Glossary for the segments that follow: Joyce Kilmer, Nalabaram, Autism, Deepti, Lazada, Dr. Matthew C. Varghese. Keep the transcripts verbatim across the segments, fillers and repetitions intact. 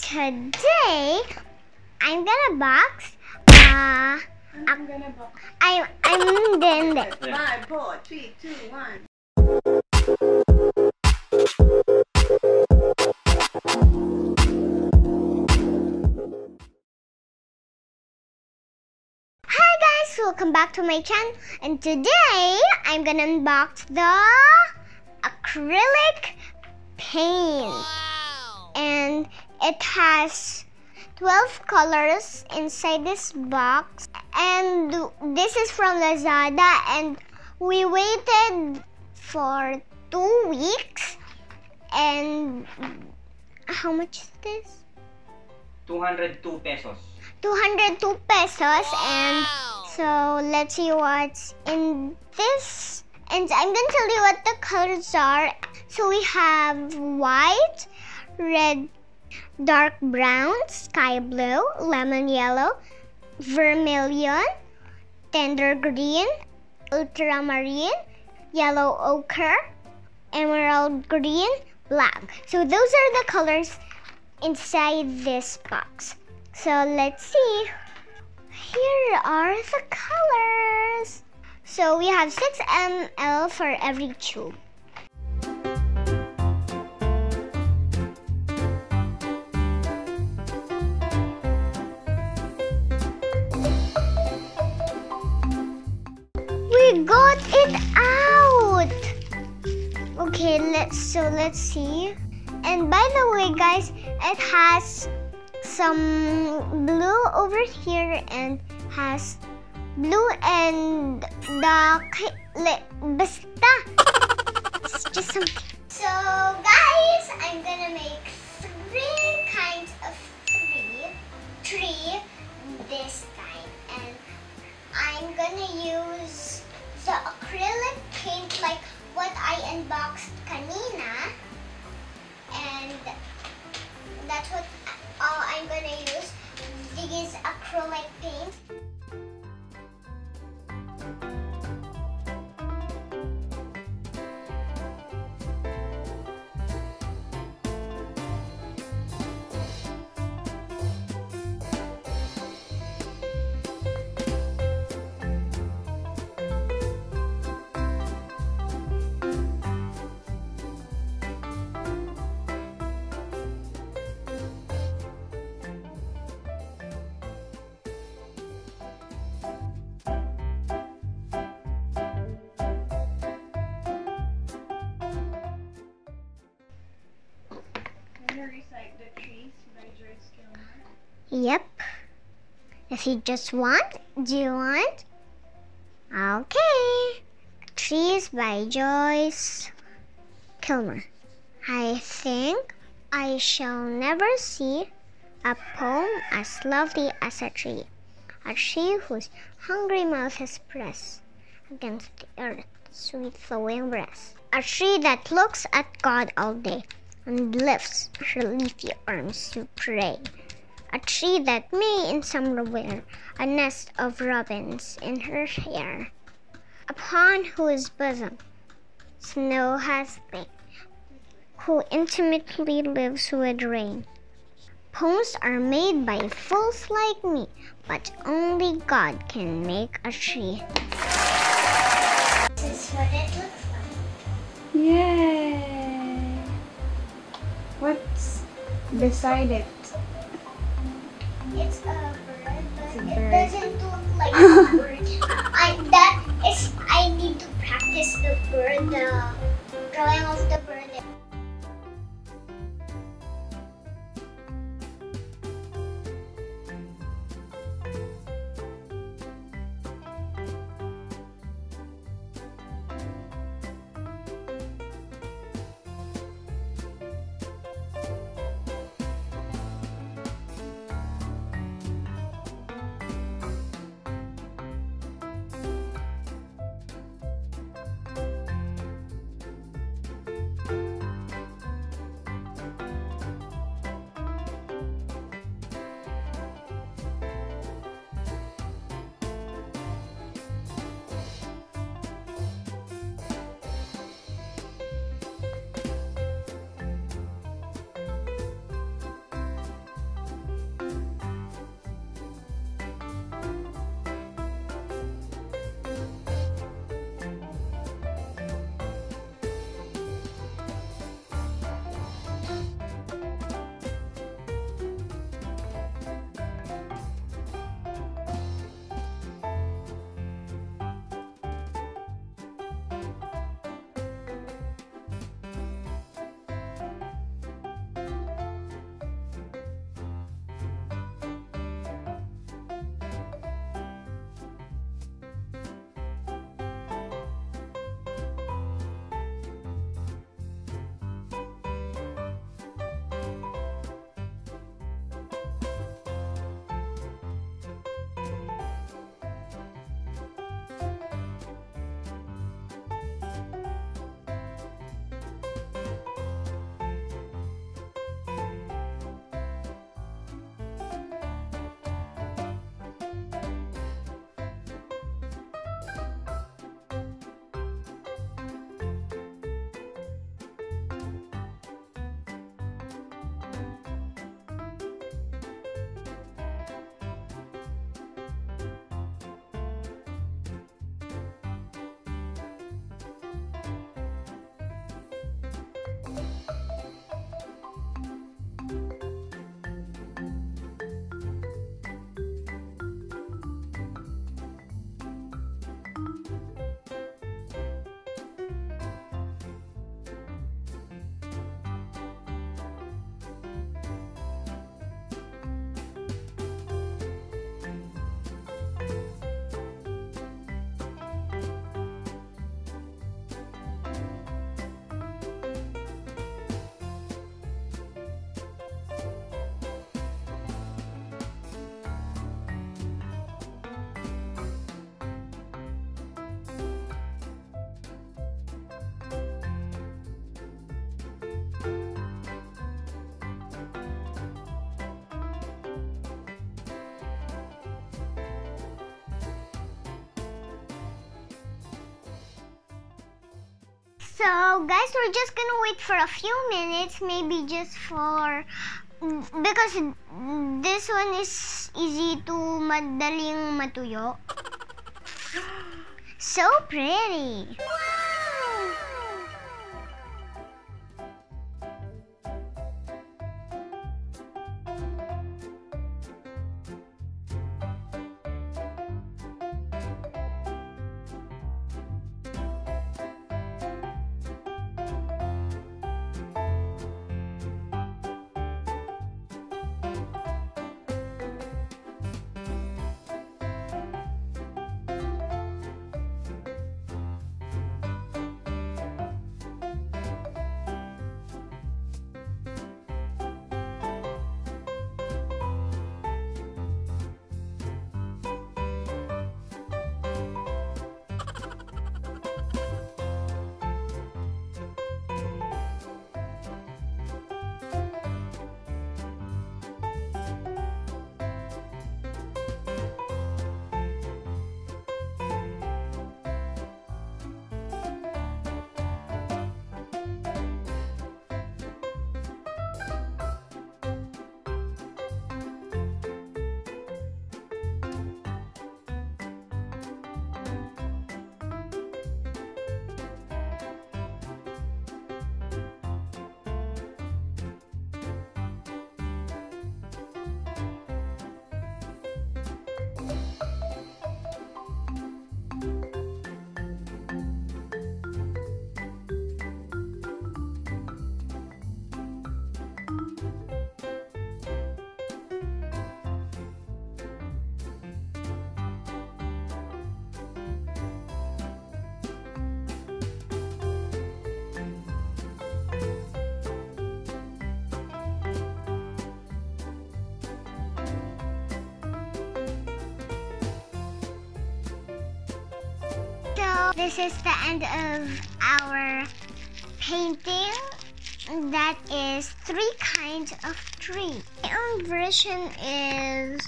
today I'm gonna box. Uh, I'm gonna box. I'm I'm doing this. Five, four, three, two, one. Hi guys, welcome back to my channel. And today I'm gonna unbox the acrylic paint. And it has twelve colors inside this box, and this is from Lazada, and we waited for two weeks. And how much is this? two hundred two pesos. two hundred two pesos. Wow. And so let's see what's in this, and I'm gonna tell you what the colors are. So we have white, red, dark brown, sky blue, lemon yellow, vermilion, tender green, ultramarine, yellow ochre, emerald green, black. So those are the colors inside this box. So let's see. Here are the colors. So we have six milliliters for every tube. We got it out. Okay, let's so let's see. And by the way, guys, it has some blue over here and has blue and dark. Basta, it's just something. So guys, I'm gonna make three kinds of tree, tree this time, and I'm gonna use the acrylic paint like what I unboxed kanina, and that's what all I'm gonna use, these acrylic paint. Recite The Trees by Joyce Kilmer. Yep. If you just want, do you want? Okay. Trees by Joyce Kilmer. I think I shall never see a poem as lovely as a tree. A tree whose hungry mouth is pressed against the earth's sweet flowing breast. A tree that looks at God all day and lifts her leafy arms to pray. A tree that may in summer wear a nest of robins in her hair, upon whose bosom snow has lain, who intimately lives with rain. Poems are made by fools like me, but only God can make a tree. This is what it looks like. Yay! What's beside it? It's a bird, but a bird. It doesn't look like a bird. I, that is, I need to practice the bird, the drawing of the bird. So guys, we're just gonna wait for a few minutes, maybe just for, because this one is easy to madaling matuyo. So pretty! This is the end of our painting. That is three kinds of tree. My own version is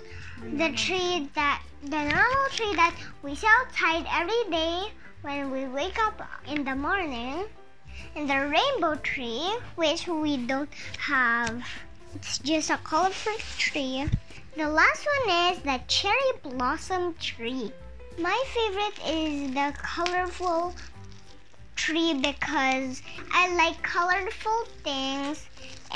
the tree that, the normal tree that we see outside every day when we wake up in the morning. And the rainbow tree, which we don't have. It's just a colorful tree. The last one is the cherry blossom tree. My favorite is the colorful tree because I like colorful things,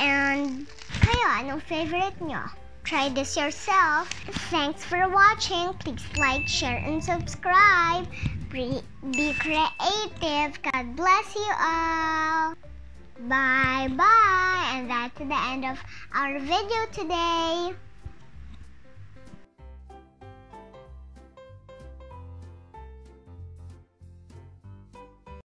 and kayo, anong favorite nyo? Try this yourself. Thanks for watching. Please like, share, and subscribe. Be, be creative. God bless you all. Bye-bye. And that's the end of our video today.